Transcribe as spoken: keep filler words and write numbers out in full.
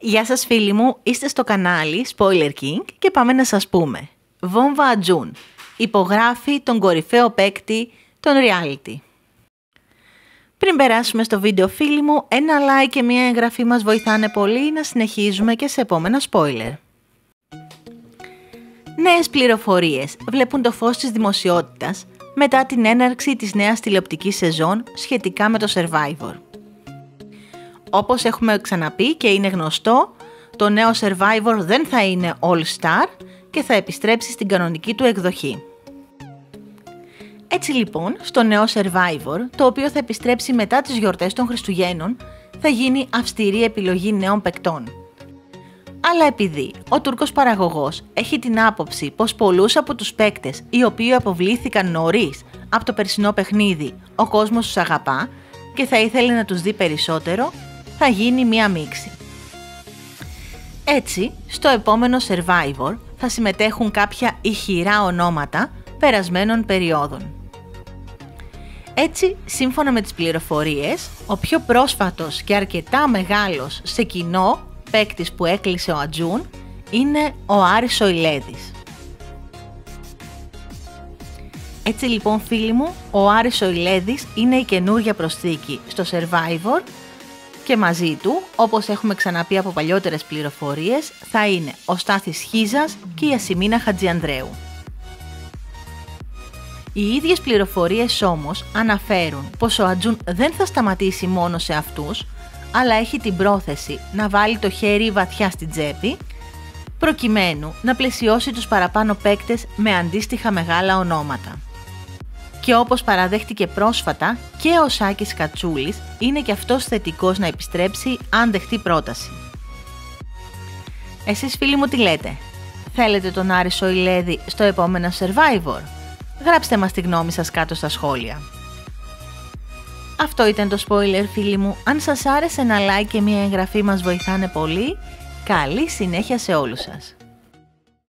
Γεια σας φίλοι μου, είστε στο κανάλι Spoiler King και πάμε να σας πούμε. Βόμβα Ατζούν υπογράφει τον κορυφαίο παίκτη των reality. Πριν περάσουμε στο βίντεο φίλοι μου, ένα like και μια εγγραφή μας βοηθάνε πολύ να συνεχίζουμε και σε επόμενα spoiler. Νέες πληροφορίες βλέπουν το φως της δημοσιότητας μετά την έναρξη της νέας τηλεοπτικής σεζόν σχετικά με το Survivor. Όπως έχουμε ξαναπεί και είναι γνωστό, το νέο Survivor δεν θα είναι All Star και θα επιστρέψει στην κανονική του εκδοχή. Έτσι λοιπόν, στο νέο Survivor, το οποίο θα επιστρέψει μετά τις γιορτές των Χριστουγέννων, θα γίνει αυστηρή επιλογή νέων παικτών. Αλλά επειδή ο Τούρκος παραγωγός έχει την άποψη πως πολλούς από τους παίκτες οι οποίοι αποβλήθηκαν νωρίς από το περσινό παιχνίδι, ο κόσμος τους αγαπά και θα ήθελε να τους δει περισσότερο, θα γίνει μία μίξη. Έτσι, στο επόμενο Survivor θα συμμετέχουν κάποια ηχηρά ονόματα περασμένων περιόδων. Έτσι, σύμφωνα με τις πληροφορίες, ο πιο πρόσφατος και αρκετά μεγάλος σε κοινό παίκτης που έκλεισε ο Ατζούν είναι ο Άρης Σοϊλέδης. Έτσι λοιπόν φίλοι μου, ο Άρης Σοϊλέδης είναι η καινούργια προσθήκη στο Survivor και μαζί του, όπως έχουμε ξαναπεί από παλιότερες πληροφορίες, θα είναι ο Στάθης Σχίζας και η Ασημίνα Χατζηανδρέου. Οι ίδιες πληροφορίες όμως αναφέρουν πως ο Ατζούν δεν θα σταματήσει μόνο σε αυτούς, αλλά έχει την πρόθεση να βάλει το χέρι βαθιά στην τσέπη, προκειμένου να πλαισιώσει τους παραπάνω παίκτες με αντίστοιχα μεγάλα ονόματα. Και όπως παραδέχτηκε πρόσφατα, και ο Σάκης Κατσούλης είναι και αυτός θετικός να επιστρέψει αν δεχτεί πρόταση. Εσείς φίλοι μου τι λέτε? Θέλετε τον Άρη Σοϊλέδη στο επόμενο Survivor? Γράψτε μας τη γνώμη σας κάτω στα σχόλια. Αυτό ήταν το spoiler φίλοι μου. Αν σας άρεσε ένα like και μια εγγραφή μας βοηθάνε πολύ. Καλή συνέχεια σε όλους σας.